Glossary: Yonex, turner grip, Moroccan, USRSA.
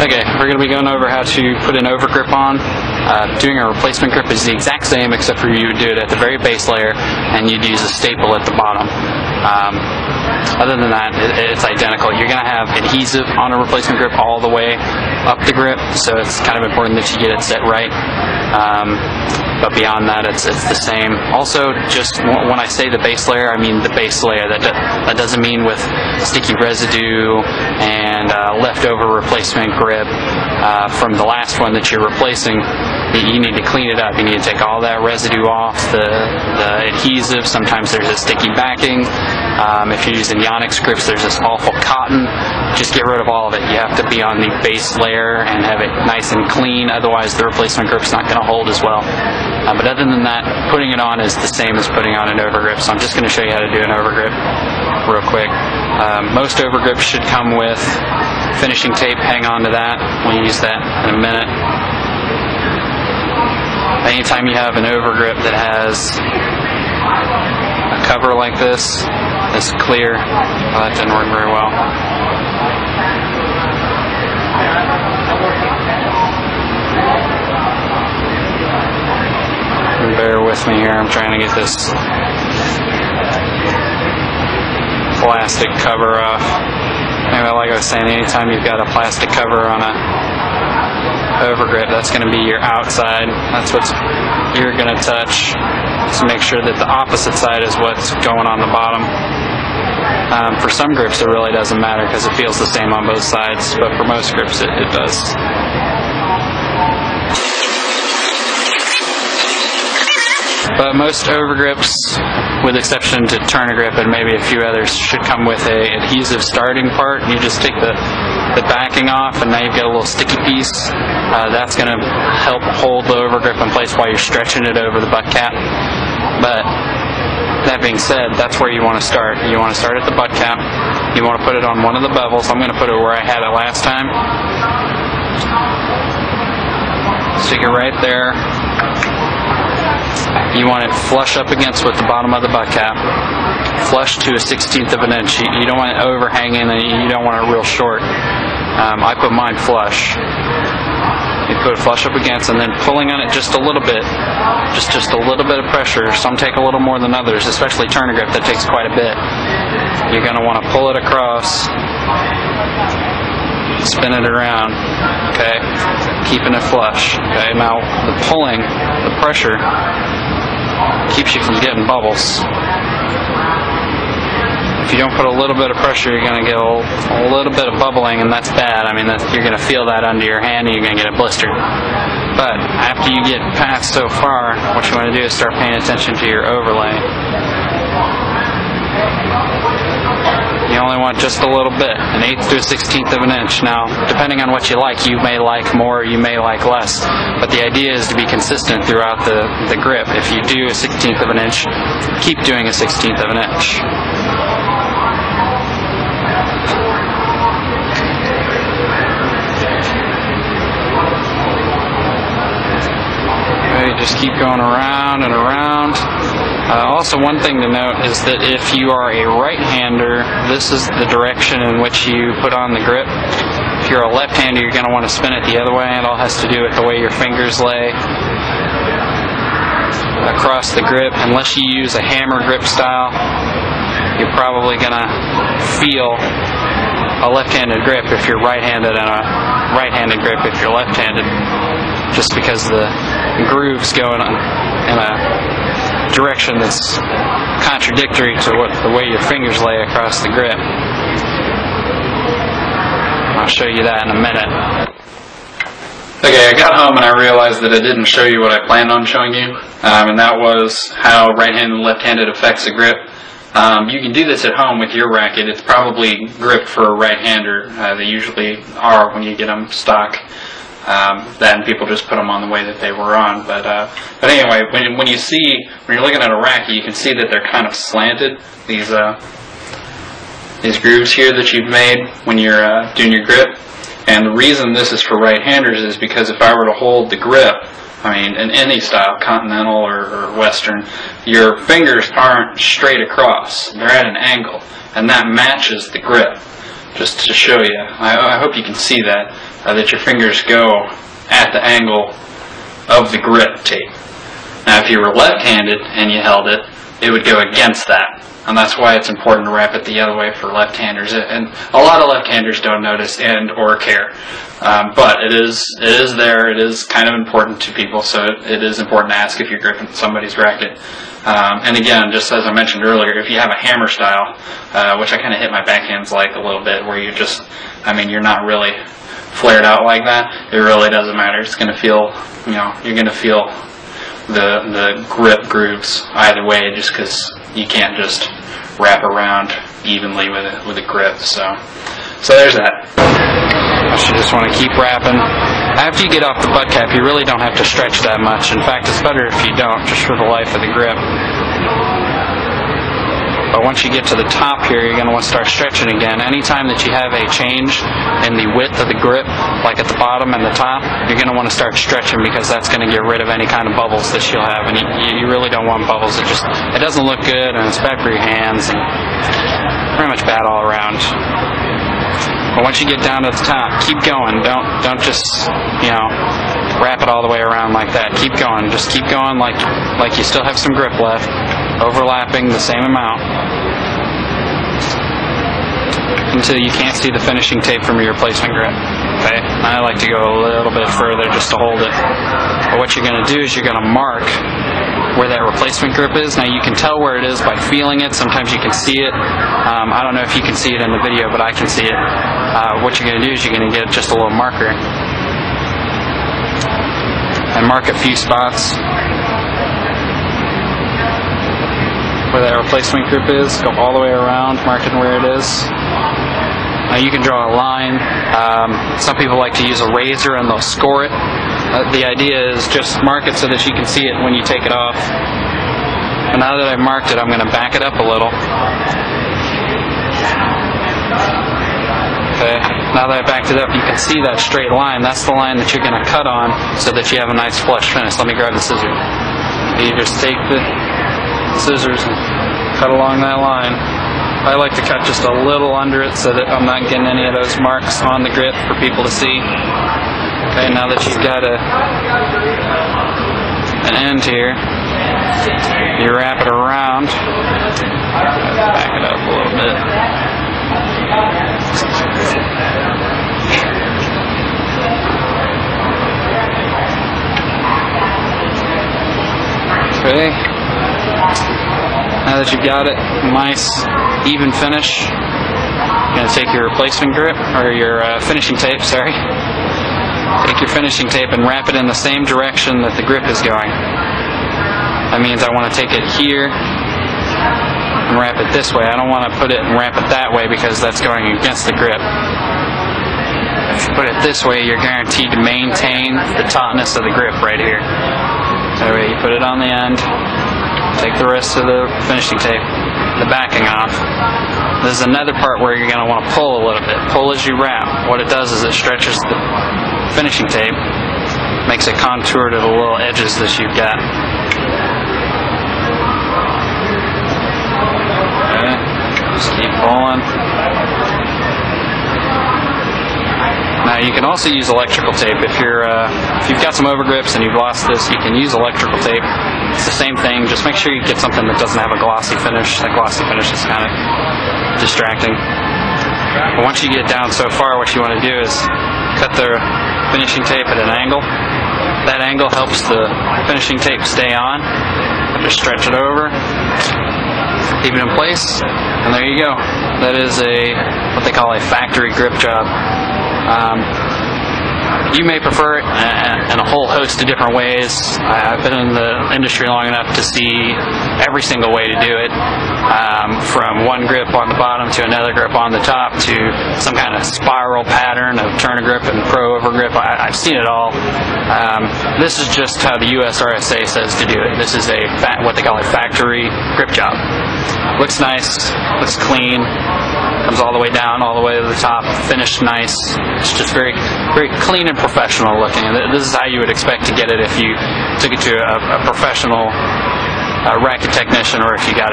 Okay, we're going to be going over how to put an overgrip on. Doing a replacement grip is the exact same, except for you would do it at the very base layer and you'd use a staple at the bottom. Other than that, it's identical. You're going to have adhesive on a replacement grip all the way up the grip, so it's kind of important that you get it set right. But beyond that, it's the same. Also, just when I say the base layer, I mean the base layer. That doesn't mean with sticky residue and leftover replacement grip from the last one that you're replacing. You need to clean it up. You need to take all that residue off, the adhesive. Sometimes there's a sticky backing. If you're using Yonex grips, there's this awful cotton. Just get rid of all of it. You have to be on the base layer and have it nice and clean, otherwise the replacement grip's not going to hold as well. But other than that, putting it on is the same as putting on an overgrip, so I'm just going to show you how to do an overgrip real quick. Most overgrips should come with finishing tape. Hang on to that. We'll use that in a minute. Anytime you have an overgrip that has a cover like this, it's clear. Oh, that didn't work very well. Bear with me here. I'm trying to get this plastic cover off. Anyway, like I was saying, anytime you've got a plastic cover on an overgrip, that's going to be your outside. That's what you're going to touch. So make sure that the opposite side is what's going on the bottom. For some grips, it really doesn't matter because it feels the same on both sides, but for most grips, it does. But most overgrips, with exception to Turner grip and maybe a few others, should come with an adhesive starting part. You just take the backing off, and now you've got a little sticky piece. That's going to help hold the overgrip in place while you're stretching it over the butt cap. But that being said, that's where you want to start. You want to start at the butt cap. You want to put it on one of the bevels. I'm going to put it where I had it last time. Stick it right there. You want it flush up against with the bottom of the butt cap, flush to a 1/16 of an inch. You don't want it overhanging, and you don't want it real short. I put mine flush. You put it flush up against, and then pulling on it just a little bit, just a little bit of pressure. Some take a little more than others, especially Turner grip. That takes quite a bit. You're going to want to pull it across, spin it around, okay, keeping it flush. Okay, now the pulling, the pressure, keeps you from getting bubbles. If you don't put a little bit of pressure, you're going to get a little bit of bubbling, and that's bad. I mean, you're going to feel that under your hand, and you're going to get it blistered. But after you get past so far, what you want to do is start paying attention to your overlay. You only want just a little bit, an 1/8 to a 1/16 of an inch. Now, depending on what you like, you may like more, you may like less, but the idea is to be consistent throughout the grip. If you do a 1/16 of an inch, keep doing a 1/16 of an inch. Okay, just keep going around and around. Also, one thing to note is that if you are a right-hander, this is the direction in which you put on the grip. If you're a left-hander, you're going to want to spin it the other way. It all has to do with the way your fingers lay across the grip. Unless you use a hammer grip style, you're probably going to feel a left-handed grip if you're right-handed and a right-handed grip if you're left-handed, just because the groove's going in a direction that's contradictory to the way your fingers lay across the grip. I'll show you that in a minute. Okay, I got home and I realized that I didn't show you what I planned on showing you, and that was how right-handed and left-handed affects the grip. You can do this at home with your racket. It's probably gripped for a right-hander. They usually are when you get them stock. Then people just put them on the way that they were on, but anyway, when you're looking at a racket, you can see that they're kind of slanted. These grooves here that you've made when you're doing your grip, and the reason this is for right-handers is because if I were to hold the grip, I mean, in any style, continental or Western, your fingers aren't straight across; they're at an angle, and that matches the grip. just to show you. I hope you can see that, that your fingers go at the angle of the grip tape. Now if you were left-handed and you held it, it would go against that. And that's why it's important to wrap it the other way for left-handers. And a lot of left-handers don't notice and or care. But it is there. It is kind of important to people, so it is important to ask if you're gripping somebody's racket. And again, just as I mentioned earlier, if you have a hammer style, which I kind of hit my backhands like a little bit, where you just, I mean, you're not really flared out like that, it really doesn't matter. It's going to feel, you know, you're going to feel the grip grooves either way, just because you can't just wrap around evenly with a grip. So there's that. You just want to keep wrapping. After you get off the butt cap, you really don't have to stretch that much. In fact, it's better if you don't, just for the life of the grip. But once you get to the top here, you're going to want to start stretching again. Anytime that you have a change in the width of the grip, like at the bottom and the top, you're going to want to start stretching, because that's going to get rid of any kind of bubbles that you'll have. And you really don't want bubbles. It doesn't look good, and it's bad for your hands, and pretty much bad all around. But once you get down to the top, keep going. Don't just, you know, wrap it all the way around like that. Keep going. Just keep going like you still have some grip left. Overlapping the same amount until you can't see the finishing tape from your replacement grip. Okay? I like to go a little bit further just to hold it. But what you're going to do is you're going to mark where that replacement grip is. Now you can tell where it is by feeling it. Sometimes you can see it. I don't know if you can see it in the video, but I can see it. What you're going to do is you're going to get just a little marker and mark a few spots where that replacement grip is. Go all the way around, marking where it is. Now you can draw a line. Some people like to use a razor and they'll score it. The idea is just mark it so that you can see it when you take it off. And now that I've marked it, I'm going to back it up a little. Okay. Now that I backed it up, you can see that straight line. That's the line that you're going to cut on so that you have a nice flush finish. Let me grab the scissors. You just take the scissors and cut along that line. I like to cut just a little under it so that I'm not getting any of those marks on the grip for people to see. Okay, now that you've got an end here, you wrap it around, back it up a little bit. Okay. Now that you've got it, nice even finish, you're going to take your replacement grip, or your finishing tape, sorry. Take your finishing tape and wrap it in the same direction that the grip is going. That means I want to take it here and wrap it this way. I don't want to put it and wrap it that way, because that's going against the grip. If you put it this way, you're guaranteed to maintain the tautness of the grip right here. That way you put it on the end. Take the rest of the finishing tape, the backing off. This is another part where you're going to want to pull a little bit. Pull as you wrap. What it does is it stretches the finishing tape, makes it contour to the little edges that you've got. Okay. Just keep pulling. Now you can also use electrical tape. If you've got some overgrips and you've lost this, you can use electrical tape. It's the same thing, just make sure you get something that doesn't have a glossy finish. That glossy finish is kind of distracting. But once you get down so far, what you want to do is cut the finishing tape at an angle. That angle helps the finishing tape stay on. Just stretch it over, keep it in place, and there you go. That is what they call a factory grip job. You may prefer it in a whole host of different ways. I've been in the industry long enough to see every single way to do it, from one grip on the bottom to another grip on the top to some kind of spiral pattern of turner grip and pro over grip. I've seen it all. This is just how the USRSA says to do it. This is what they call a factory grip job. Looks nice, looks clean. Comes all the way down, all the way to the top, finished nice. It's just very, very clean and professional looking. This is how you would expect to get it if you took it to a professional racket technician, or if you got it.